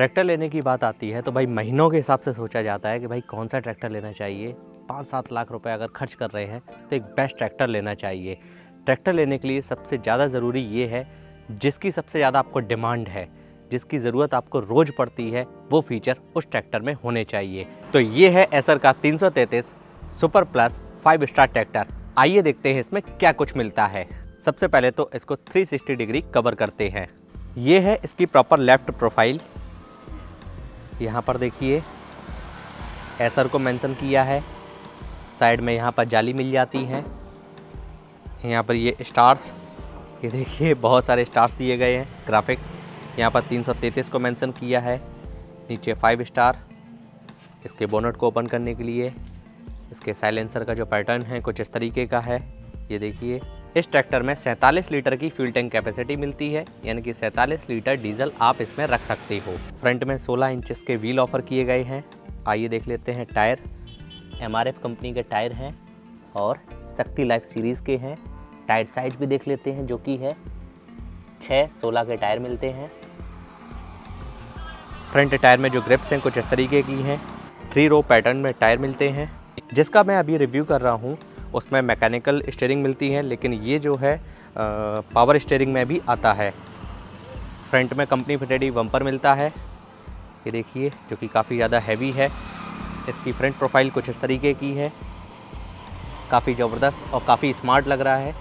Tractor लेने की बात आती है तो भाई महीनों के हिसाब से सोचा जाता है कि भाई कौन सा ट्रैक्टर लेना चाहिए। 5-7 लाख रुपए अगर खर्च कर रहे हैं तो एक बेस्ट ट्रैक्टर लेना चाहिए। ट्रैक्टर लेने के लिए सबसे ज़्यादा ज़रूरी ये है जिसकी सबसे ज़्यादा आपको डिमांड है, जिसकी ज़रूरत आपको रोज़ पड़ती है, वो फीचर उस ट्रैक्टर में होने चाहिए। तो ये है एसर का 333 सुपर प्लस 5 स्टार ट्रैक्टर। आइए देखते हैं इसमें क्या कुछ मिलता है। सबसे पहले तो इसको 360 डिग्री कवर करते हैं। ये है इसकी प्रॉपर लेफ्ट प्रोफाइल, यहाँ पर देखिए एसर को मेंशन किया है। साइड में यहाँ पर जाली मिल जाती है, यहाँ पर ये स्टार्स, ये देखिए बहुत सारे स्टार्स दिए गए हैं। ग्राफिक्स यहाँ पर 333 को मेंशन किया है। नीचे 5 स्टार, इसके बोनट को ओपन करने के लिए, इसके साइलेंसर का जो पैटर्न है कुछ इस तरीके का है, ये देखिए। इस ट्रैक्टर में 47 लीटर की फ्यूल टैंक कैपेसिटी मिलती है, यानी कि 47 लीटर डीजल आप इसमें रख सकते हो। फ्रंट में 16 इंचेस के व्हील ऑफर किए गए हैं। आइए देख लेते हैं टायर। MRF कंपनी के टायर हैं और शक्ति लाइफ सीरीज़ के हैं। टायर साइज भी देख लेते हैं, जो कि है 6-16 के टायर मिलते हैं। फ्रंट टायर में जो ग्रिप्स हैं कुछ इस तरीके की हैं। 3 रो पैटर्न में टायर मिलते हैं। जिसका मैं अभी रिव्यू कर रहा हूँ उसमें मैकेनिकल स्टीयरिंग मिलती है, लेकिन ये जो है पावर स्टीयरिंग में भी आता है। फ्रंट में कंपनी फिटेड ही बम्पर मिलता है, ये देखिए, जो कि काफ़ी ज़्यादा हैवी है। इसकी फ्रंट प्रोफाइल कुछ इस तरीके की है, काफ़ी ज़बरदस्त और काफ़ी स्मार्ट लग रहा है।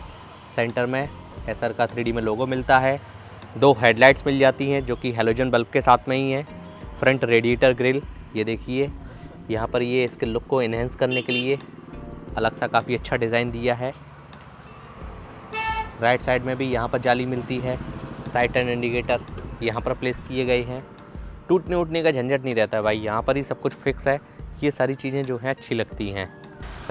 सेंटर में एसर का 3D में लोगो मिलता है। 2 हेडलाइट्स मिल जाती हैं जो कि हेलोजन बल्ब के साथ में ही हैं। फ्रंट रेडिएटर ग्रिल, ये देखिए, यहाँ पर ये इसके लुक को इन्हेंस करने के लिए अलग सा काफ़ी अच्छा डिज़ाइन दिया है। राइट साइड में भी यहाँ पर जाली मिलती है। साइड टर्न इंडिकेटर यहाँ पर प्लेस किए गए हैं। टूटने उठने का झंझट नहीं रहता है भाई, यहाँ पर ही सब कुछ फिक्स है। ये सारी चीज़ें जो हैं अच्छी लगती हैं।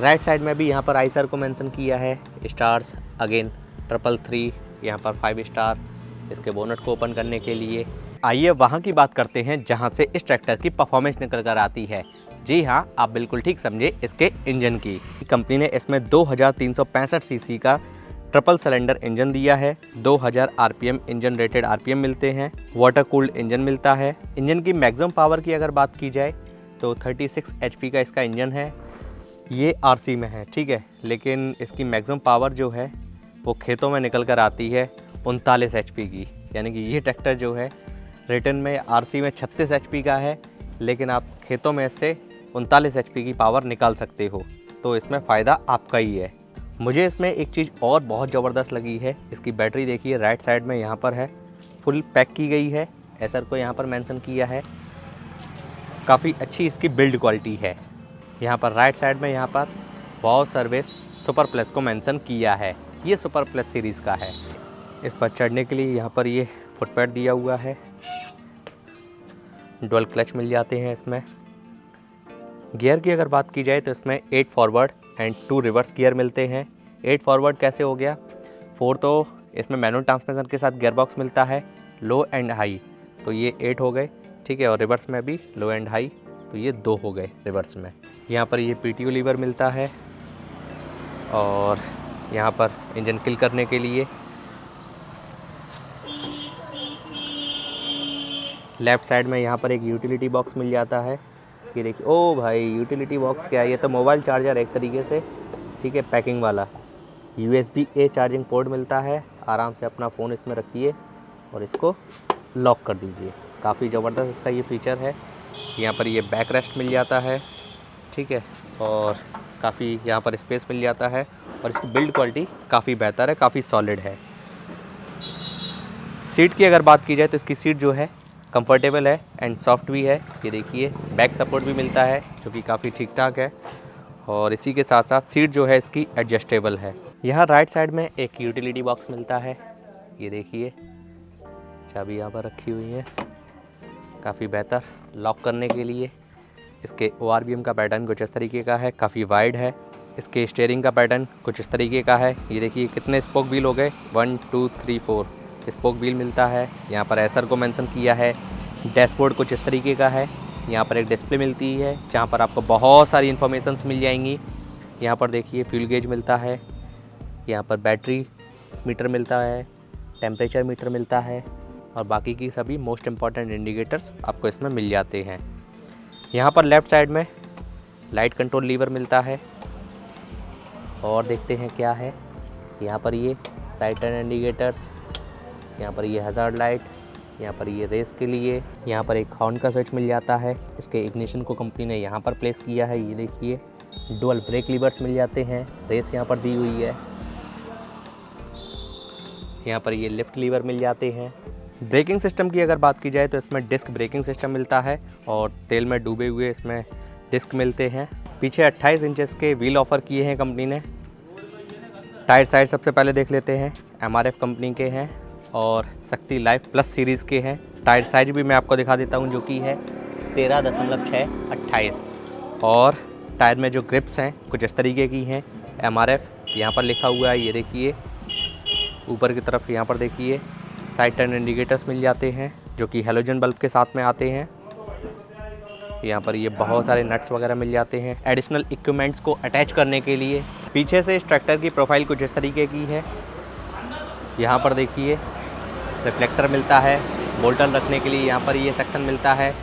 राइट साइड में भी यहाँ पर आइसर को मेंशन किया है। स्टार्स अगेन 333, यहाँ पर 5 स्टार, इसके बोनट को ओपन करने के लिए। आइए वहाँ की बात करते हैं जहाँ से इस ट्रैक्टर की परफॉर्मेंस निकल कर आती है। जी हाँ, आप बिल्कुल ठीक समझे, इसके इंजन की। कंपनी ने इसमें 2365 सीसी का 3 सिलेंडर इंजन दिया है। 2000 आरपीएम इंजन रेटेड आरपीएम मिलते हैं। वाटर कूल्ड इंजन मिलता है। इंजन की मैक्सिमम पावर की अगर बात की जाए तो 36 एचपी का इसका इंजन है। ये आरसी में है, ठीक है, लेकिन इसकी मैक्सिमम पावर जो है वो खेतों में निकल कर आती है 39 एचपी की। यानी कि ये ट्रैक्टर जो है रिटर्न में आरसी में 36 एचपी का है, लेकिन आप खेतों में इससे 39 HP की पावर निकाल सकते हो, तो इसमें फ़ायदा आपका ही है। मुझे इसमें एक चीज़ और बहुत ज़बरदस्त लगी है, इसकी बैटरी देखिए। राइट साइड में यहाँ पर है, फुल पैक की गई है। एसर को यहाँ पर मेंशन किया है। काफ़ी अच्छी इसकी बिल्ड क्वालिटी है। यहाँ पर राइट साइड में यहाँ पर वाव सर्विस सुपर प्लस को मेंशन किया है। ये सुपर प्लस सीरीज़ का है। इस पर चढ़ने के लिए यहाँ पर ये फुटपैड दिया हुआ है। डुअल क्लच मिल जाते हैं इसमें। गियर की अगर बात की जाए तो इसमें 8 फॉरवर्ड एंड 2 रिवर्स गियर मिलते हैं। 8 फॉरवर्ड कैसे हो गया? 4 तो इसमें मैनुअल ट्रांसमिशन के साथ गियर बॉक्स मिलता है, लो एंड हाई, तो ये 8 हो गए, ठीक है। और रिवर्स में भी लो एंड हाई, तो ये 2 हो गए रिवर्स में। यहाँ पर ये PTO लीवर मिलता है और यहाँ पर इंजन किल करने के लिए। लेफ़्ट साइड में यहाँ पर एक यूटिलिटी बॉक्स मिल जाता है, ये देखिए। ओ भाई, यूटिलिटी बॉक्स क्या है? ये तो मोबाइल चार्जर एक तरीके से, ठीक है, पैकिंग वाला। USB-A चार्जिंग पोर्ट मिलता है। आराम से अपना फ़ोन इसमें रखिए और इसको लॉक कर दीजिए। काफ़ी ज़बरदस्त इसका ये फीचर है। यहाँ पर ये बैक रेस्ट मिल जाता है, ठीक है, और काफ़ी यहाँ पर स्पेस मिल जाता है। और इसकी बिल्ड क्वालिटी काफ़ी बेहतर है, काफ़ी सॉलिड है। सीट की अगर बात की जाए तो इसकी सीट जो है कंफर्टेबल है एंड सॉफ्ट भी है, ये देखिए। बैक सपोर्ट भी मिलता है जो कि काफ़ी ठीक ठाक है। और इसी के साथ साथ सीट जो है इसकी एडजस्टेबल है। यहाँ राइट साइड में एक यूटिलिटी बॉक्स मिलता है, ये देखिए। चाबी यहाँ पर रखी हुई है, काफ़ी बेहतर। लॉक करने के लिए इसके ORVM का पैटर्न कुछ इस तरीके का है, काफ़ी वाइड है। इसके स्टीयरिंग का पैटर्न कुछ इस तरीके का है, ये देखिए। कितने स्पोक व्हील हो गए? 1, 2, 3, 4 स्पोक व्हील मिलता है। यहाँ पर एसर को मेंशन किया है। डैशबोर्ड कुछ इस तरीके का है। यहाँ पर एक डिस्प्ले मिलती है जहाँ पर आपको बहुत सारी इन्फॉर्मेशंस मिल जाएंगी। यहाँ पर देखिए फ्यूल गेज मिलता है, यहाँ पर बैटरी मीटर मिलता है, टेम्परेचर मीटर मिलता है और बाकी की सभी मोस्ट इम्पॉर्टेंट इंडिकेटर्स आपको इसमें मिल जाते हैं। यहाँ पर लेफ़्ट साइड में लाइट कंट्रोल लीवर मिलता है और देखते हैं क्या है। यहाँ पर ये साइड टर्न इंडिकेटर्स, यहाँ पर ये हज़ार्ड लाइट, यहाँ पर ये रेस के लिए, यहाँ पर एक हॉर्न का स्विच मिल जाता है। इसके इग्निशन को कंपनी ने यहाँ पर प्लेस किया है, ये देखिए। डुअल ब्रेक लीवर्स मिल जाते हैं, रेस यहाँ पर दी हुई है। यहाँ पर ये लिफ्ट लीवर मिल जाते हैं। ब्रेकिंग सिस्टम की अगर बात की जाए तो इसमें डिस्क ब्रेकिंग सिस्टम मिलता है और तेल में डूबे हुए इसमें डिस्क मिलते हैं। पीछे 28 इंचेस के व्हील ऑफर किए हैं कंपनी ने। टायर साइड सबसे पहले देख लेते हैं, MRF कंपनी के हैं और शक्ति लाइफ प्लस सीरीज़ के हैं। टायर साइज भी मैं आपको दिखा देता हूं, जो कि है 13.6x28। और टायर में जो ग्रिप्स हैं कुछ इस तरीके की हैं। MRF यहाँ पर लिखा हुआ है, ये देखिए ऊपर की तरफ। यहाँ पर देखिए साइड टर्न इंडिकेटर्स मिल जाते हैं जो कि हेलोजन बल्ब के साथ में आते हैं। यहाँ पर ये बहुत सारे नट्स वगैरह मिल जाते हैं एडिशनल इक्विपमेंट्स को अटैच करने के लिए। पीछे से इस ट्रैक्टर की प्रोफाइल कुछ इस तरीके की है। यहाँ पर देखिए रिफ्लेक्टर मिलता है, बोल्टन रखने के लिए यहाँ पर ये सेक्शन मिलता है।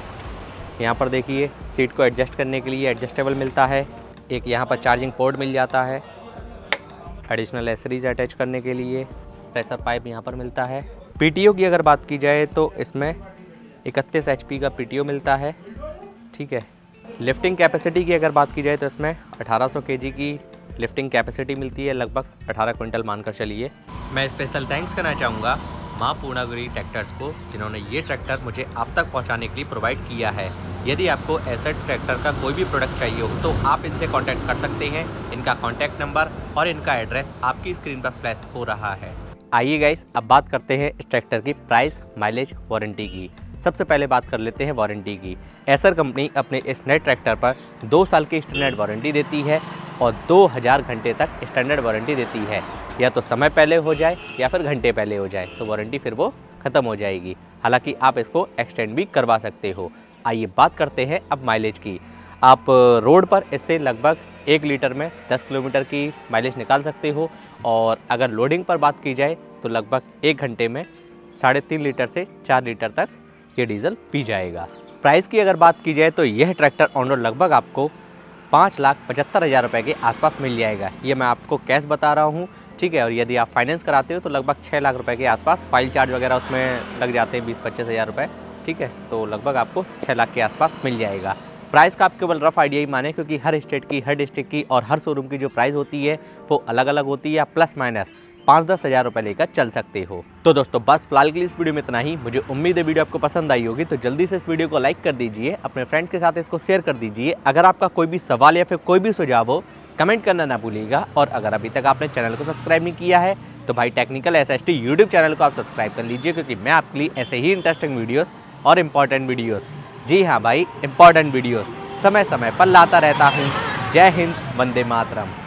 यहाँ पर देखिए सीट को एडजस्ट करने के लिए एडजस्टेबल मिलता है। एक यहाँ पर चार्जिंग पोर्ट मिल जाता है एडिशनल एक्सेसरीज अटैच करने के लिए। प्रेशर पाइप यहाँ पर मिलता है। PTO की अगर बात की जाए तो इसमें 31 HP का PTO मिलता है, ठीक है। लिफ्टिंग कैपेसिटी की अगर बात की जाए तो इसमें 1800 kg की लिफ्टिंग कैपेसिटी मिलती है, लगभग 18 क्विंटल मानकर चलिए। मैं स्पेशल थैंक्स करना चाहूँगा माँ पूर्णागिरी ट्रैक्टर्स को, जिन्होंने ये ट्रैक्टर मुझे आप तक पहुँचाने के लिए प्रोवाइड किया है। यदि आपको ऐसे ट्रैक्टर का कोई भी प्रोडक्ट चाहिए हो तो आप इनसे कॉन्टैक्ट कर सकते हैं। इनका कॉन्टैक्ट नंबर और इनका एड्रेस आपकी स्क्रीन पर फ्लैश हो रहा है। आइए गाइस, अब बात करते हैं इस ट्रैक्टर की प्राइस, माइलेज, वारंटी की। सबसे पहले बात कर लेते हैं वारंटी की। एसर कंपनी अपने इस नए ट्रैक्टर पर 2 साल की स्टैंडर्ड वारंटी देती है और 2000 घंटे तक स्टैंडर्ड वारंटी देती है। या तो समय पहले हो जाए या फिर घंटे पहले हो जाए तो वारंटी फिर वो ख़त्म हो जाएगी। हालांकि आप इसको एक्सटेंड भी करवा सकते हो। आइए बात करते हैं अब माइलेज की। आप रोड पर इससे लगभग 1 लीटर में 10 किलोमीटर की माइलेज निकाल सकते हो। और अगर लोडिंग पर बात की जाए तो लगभग 1 घंटे में 3.5 लीटर से 4 लीटर तक ये डीजल पी जाएगा। प्राइस की अगर बात की जाए तो यह ट्रैक्टर ऑन रोड लगभग आपको 5,75,000 रुपये के आसपास मिल जाएगा। ये मैं आपको कैश बता रहा हूँ, ठीक है। और यदि आप फाइनेंस कराते हो तो लगभग 6 लाख रुपये के आसपास, फाइल चार्ज वगैरह उसमें लग जाते हैं 20-25 हज़ार रुपये, ठीक है। तो लगभग आपको 6 लाख के आसपास मिल जाएगा। प्राइस का आप केवल रफ आइडिया ही माने, क्योंकि हर स्टेट की, हर डिस्ट्रिक्ट की और हर शोरूम की जो प्राइस होती है वो अलग अलग होती है। प्लस माइनस 5-10 हज़ार रुपये लेकर चल सकते हो। तो दोस्तों बस फिलहाल के लिए इस वीडियो में इतना ही। मुझे उम्मीद है वीडियो आपको पसंद आई होगी, तो जल्दी से इस वीडियो को लाइक कर दीजिए, अपने फ्रेंड्स के साथ इसको शेयर कर दीजिए। अगर आपका कोई भी सवाल या फिर कोई भी सुझाव हो कमेंट करना ना भूलिएगा। और अगर अभी तक आपने चैनल को सब्सक्राइब नहीं किया है तो भाई टेक्निकल SHT यूट्यूब चैनल को आप सब्सक्राइब कर लीजिए, क्योंकि मैं आपके लिए ऐसे ही इंटरेस्टिंग वीडियोज़ और इम्पॉर्टेंट वीडियोज़, जी हाँ भाई इम्पॉर्टेंट वीडियोस समय समय पर लाता रहता हूँ। जय हिंद, वंदे मातरम।